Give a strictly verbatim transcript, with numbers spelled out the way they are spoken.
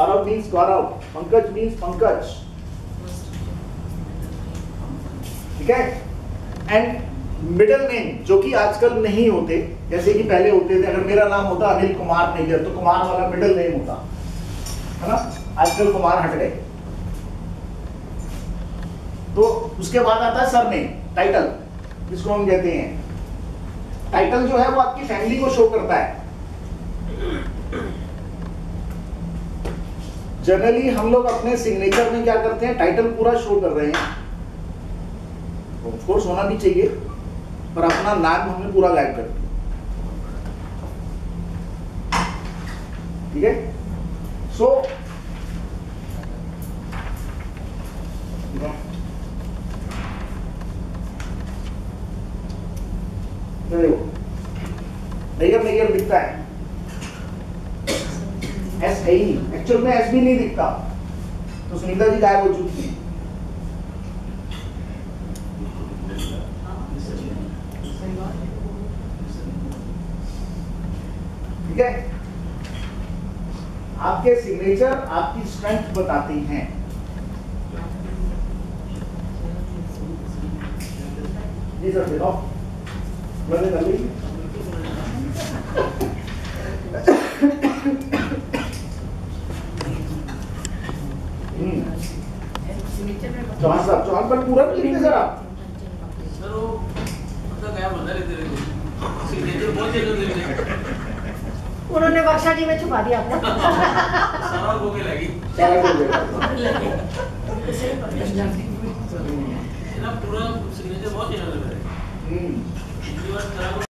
Gaurav means Gaurav, Pankaj means Pankaj, ठीक है। And middle name जो कि आजकल नहीं होते, जैसे कि पहले होते थे। अगर मेरा नाम होता अनिल कुमार नेगर तो कुमार वाला मिडिल नेम होता है ना, आजकल कुमार हट गए। तो उसके बाद आता है सरनेम, टाइटल, जिसको हम कहते हैं। टाइटल जो है वो आपकी फैमिली को शो करता है। जनरली हम लोग अपने सिग्नेचर में क्या करते हैं, टाइटल पूरा शो कर रहे हैं, ऑफ कोर्स होना भी चाहिए, पर अपना नाम हमने पूरा गायब कर दिया, ठीक है। सो नेगर नेगर दिखता है, एस है ही नहीं, एक्चुअल में एस भी नहीं दिखता। तो सुनीता जी गायब हो चुकी है। आपके सिग्नेचर आपकी स्ट्रेंथ बताती हैं, जी सर। देखो चौहान साहब, चौहान पर पूरा भी लिखते सर आप। सर वो मतलब क्या बता रहे थे, सिग्नेचर बहुत जल्दी लिखते उन्होंने बक्सा जी में छुपा दिया आपने। सारा गोगे लगी, सारा गोगे लगी। इतना पूरा सिग्नेचर बहुत ही अलग है। हम्म।